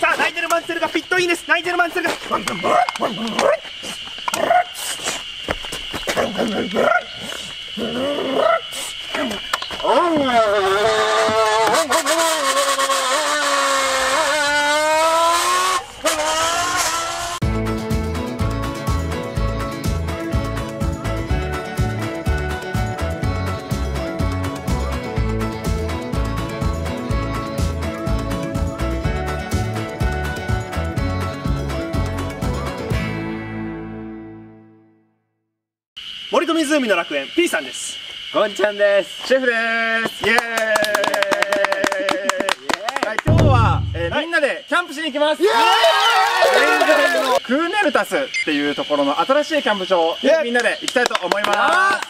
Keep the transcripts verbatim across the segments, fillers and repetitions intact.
さあナイジェル・マンセルがピットインです。ナイジェル・マンセルが森と湖の楽園 P さんです。ゴンちゃんです。シェフです。イエーイ。はい、今日は、えー、みんなでキャンプしに行きます。クーネルタスっていうところの新しいキャンプ場みんなで行きたいと思います。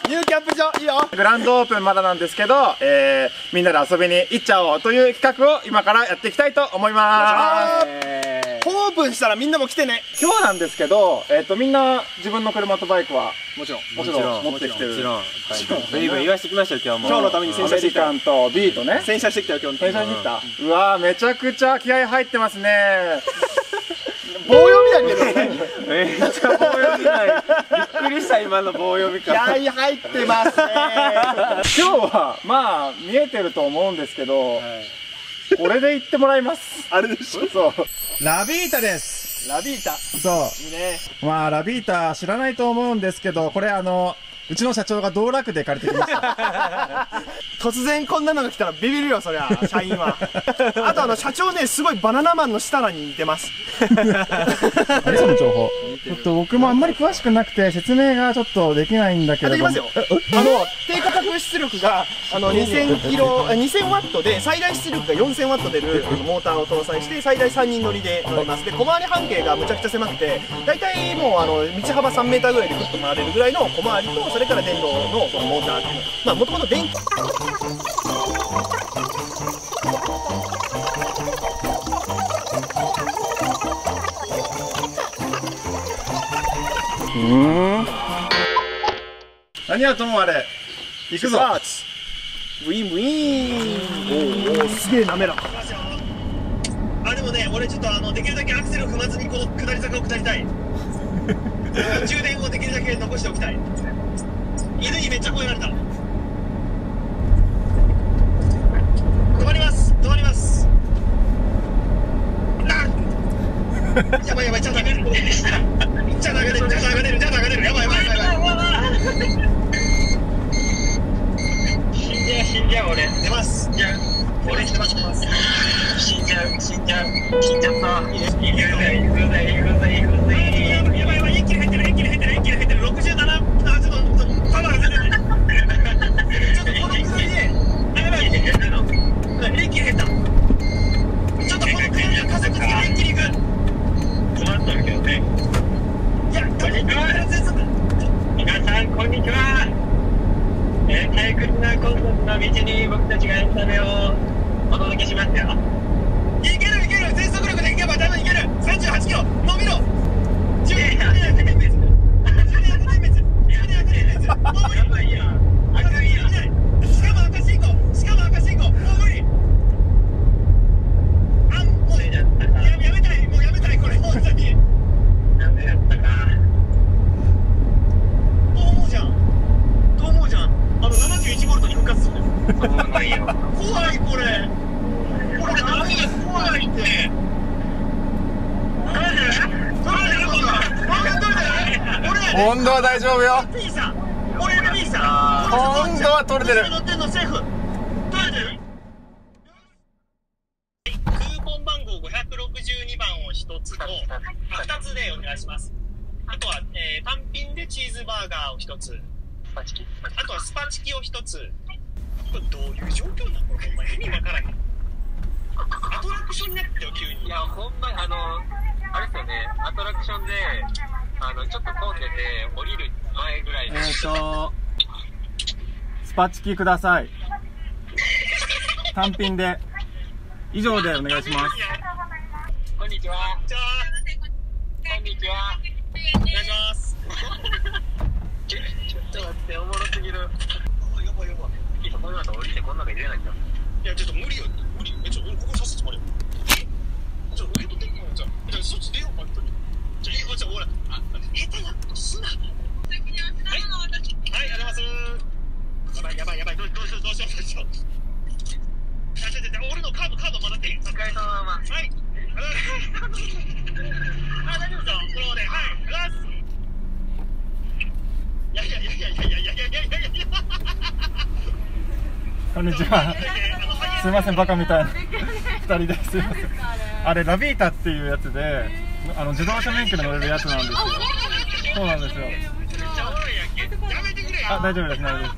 ニューキャンプ場いいよ。グランドオープンまだなんですけど、えー、みんなで遊びに行っちゃおうという企画を今からやっていきたいと思います。オープンしたらみんなも来てね。今日なんですけど、えっとみんな自分の車とバイクはもちろんもちろん持ってきてる。もちろん。随分言わしてきましたよ今日も。今日のために洗車してきた。アメリカンと B とね。洗車してきたよ今日。洗車してきた。うわーめちゃくちゃ気合入ってますね。棒読みだけどね。めっちゃ棒読みだよ。びっくりした今の棒読みから。気合入ってますね。今日はまあ見えてると思うんですけど。これで行ってもらいます。あれでしょ？そう。ラビータです。ラビータ。そう。いいね。まあ、ラビータ知らないと思うんですけど、これあの、うちの社長が道楽で借りてきました。突然こんなのが来たらビビるよ、そりゃ、社員は。あとあの、社長ね、すごいバナナマンの設楽に似てます。あれその情報。ちょっと僕もあんまり詳しくなくて、説明がちょっとできないんだけど。できますよ。あの、低価格出力が、あの、にせんキロ、にせんワットで、最大出力がよんせんワット出るモーターを搭載して、最大さんにん乗りで乗ります。で、小回り半径がむちゃくちゃ狭くて、大体もう、あの、道幅さんメーターぐらいでぐっと回れるぐらいの小回りと、それから電動のそのモーターっていうの。まあ、もともと電気。うん。何はともあれ。行くぞ。ウィンウィン。おお、すげえ滑らか。あ、でもね、俺ちょっとあのできるだけアクセルを踏まずにこの下り坂を下りたい。充電をできるだけ残しておきたい。犬にめっちゃ吠えられた。止まります。止まります。なん。やばいやばい、ちゃんと流れる。ちゃんと流れる。ちゃんと流れる。ちゃんと流れる。やばいやばいやばい。死んじゃう死んじゃう俺。出ます。じゃあ俺出ます。死んじゃう死んじゃう死んじゃった。いくぜいくぜいくぜいくぜ。一気に入ってる、一気に入ってる、一気に入ってる、ろくじゅうなな、あ、ちょっと、ちょっと、パワーが出てる。ちょっと、この薬で、やばい、一気に入った。ちょっと、この薬で、加速つけて、一気に行く。困ったわけよね。いや、こんにちは。皆さん、こんにちは。えー、退屈なコンパスの道に、僕たちがエンタメをお届けしますよ。いける、いける、全速力でいけば、多分いける。さんじゅうはちキロ、伸びろ。じゅうねんめつじゅうねんめつじゅうねんめつじゅうねんめつもう無理やばいやんあかんやんしかも赤信号しかも赤信号もう無理あんもうやめたいもうやめたいこれもう本当になんでやったかと思うじゃんと思うじゃんあのななじゅういちボルトに復活する怖いよ怖いこれこれ何が怖いって今度は大丈夫よ。P さん、俺の P さん。今度は取れてる。クーポン番号ごひゃくろくじゅうにばんをひとつとふたつでお願いします。あとは、えー、単品でチーズバーガーをひとつ。あとはスパチキをひとつ。これどういう状況なの？お前意味わからん。アトラクションになってよ急に。いやほんまあのあれですよね。アトラクションで。あのちょっと混んでて降りる前ぐらいでえっとスパチキください単品で以上でお願いしますこんにちはこんにちはお願いしますちょっと待っておもろすぎるやばいやばい今この後降りてこんなの入れないんだいやちょっと無理よ無理えちょっとここ刺すつもりよこんにちは。すいません、バカみたいなふたりです。すいません。あれラビータっていうやつで、あの自動車免許で乗れるやつなんですよ。そうなんですよ。あ、大丈夫です、大丈夫です。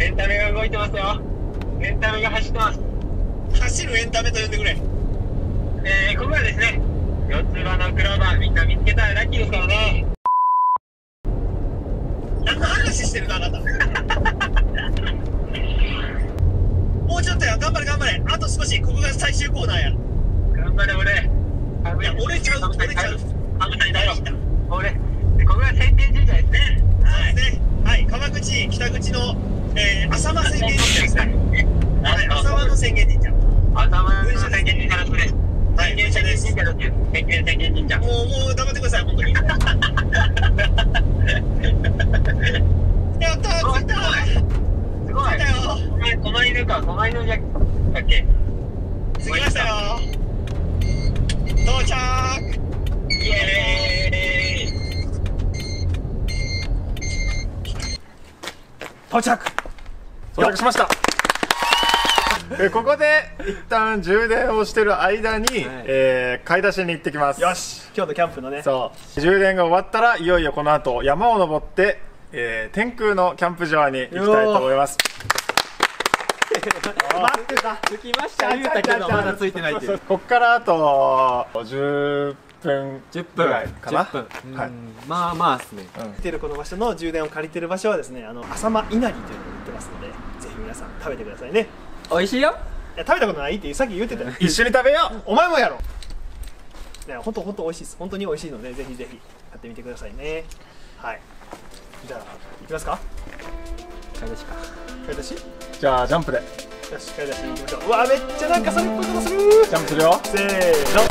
エンタメが動いてますよ。エンタメが走ってます。走るエンタメと呼んでくれ。えー、ここはですね、四つ葉のクローバー、みんな見つけたらラッキーですからね。何の話してるのあなた。もうちょっとや、頑張れ頑張れ、あと少し、ここが最終コーナーや。頑張れ俺。いや俺違う、俺違う、危ないだろ俺。で、ここが千間神社ですね。はいね、はい、川口北口の、えー、浅間浅間ですね。はい、浅間の浅間神社。浅間の浅間神社のです。はい、浅間神社の浅間神社。もうもう黙ってください本当に。やったー、着いたー。すごい。着いたよ。この犬か、この犬じゃだっけ。着きましたよ。到着。イエーイ。到着到着しました。え、ここで一旦充電をしてる間に、はい、えー、買い出しに行ってきます。よし、今日のキャンプのね。そう。充電が終わったらいよいよこの後山を登って、えー、天空のキャンプ場に行きたいと思います。待ってた。着きました。言うたけどまだ着いてないっていう。こっからあとじゅっぷんぐらいかな。じゅっぷん、はい、まあまあですね。来てるこの場所の充電を借りてる場所はですね、あの浅間稲荷というのを売ってますので、ぜひ皆さん食べてくださいね。美味しいよ。いや食べたことないってさっき言ってたよ。一緒に食べよう。お前もやろ。いや本当本当美味しいです。本当に美味しいので、ぜひぜひ買ってみてくださいね。はい。じゃあ行きますか。買い出しか。買い出し？じゃあジャンプで。よし、買い出し行きましょう。うわめっちゃなんかそれっぽいことする。ジャンプするよ。せーの。